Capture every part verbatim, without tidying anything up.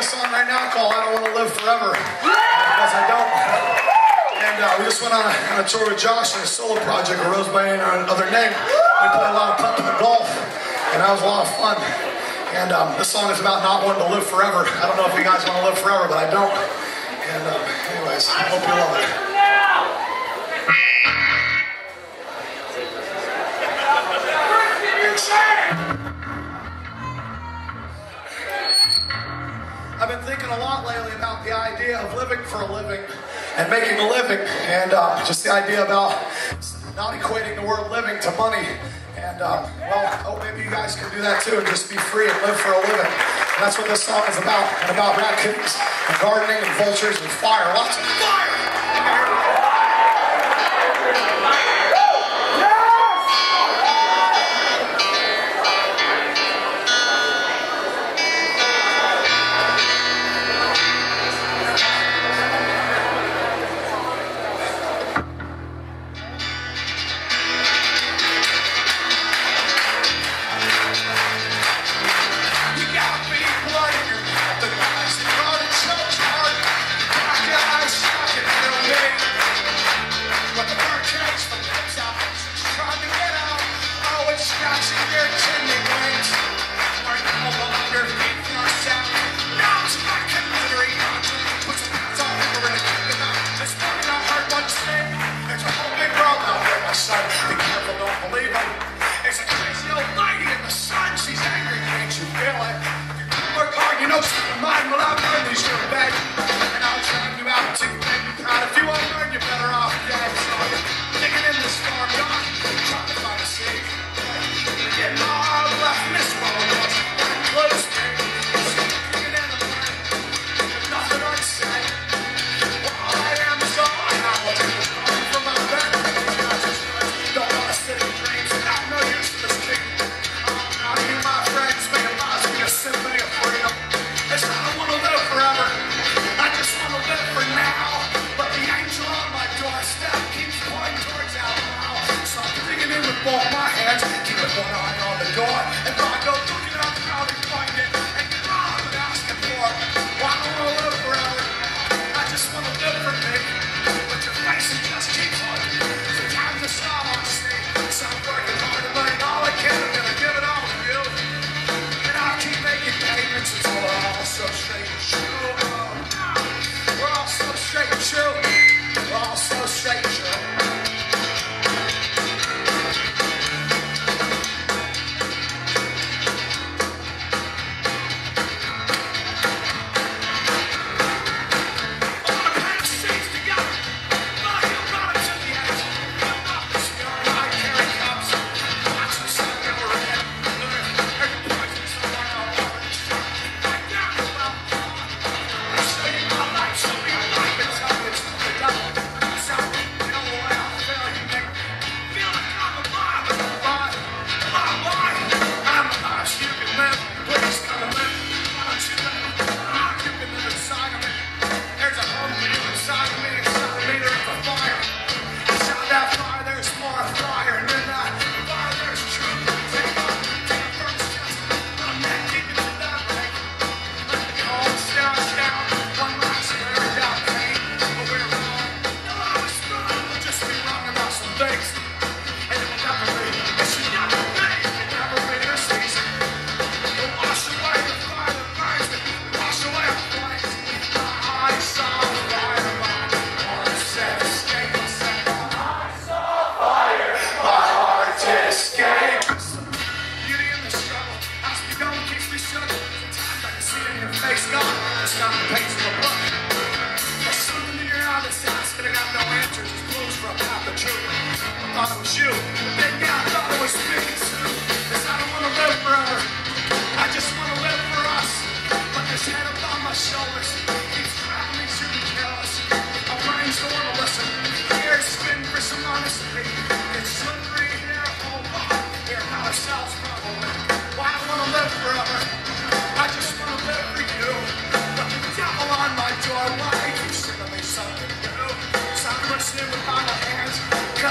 have a song right now called I Don't Want to Live Forever, because I don't. And uh, we just went on a, on a tour with Josh and his solo project, Rose Bain, our other name. We played a lot of putt and golf, and that was a lot of fun. And um, this song is about not wanting to live forever. I don't know if you guys want to live forever, but I don't. And um, anyways, I hope you love it. I've been thinking a lot lately about the idea of living for a living and making a living, and uh, just the idea about not equating the word living to money. And uh, well, oh, maybe you guys can do that too and just be free and live for a living. And that's what this song is about, and about raccoons and gardening and vultures and fire, lots of fire.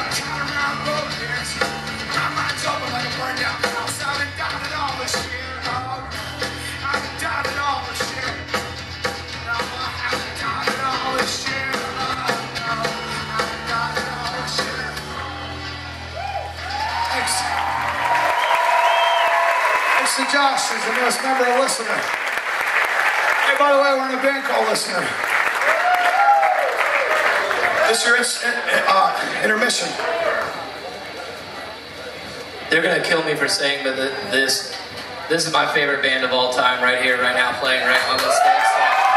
Cut around both hands, my mind's open. Josh is the newest member of Listener. Hey, by the way, we're in a band called Listener. This is your uh, intermission. They're gonna kill me for saying that this, this is my favorite band of all time right here, right now, playing right on this stage.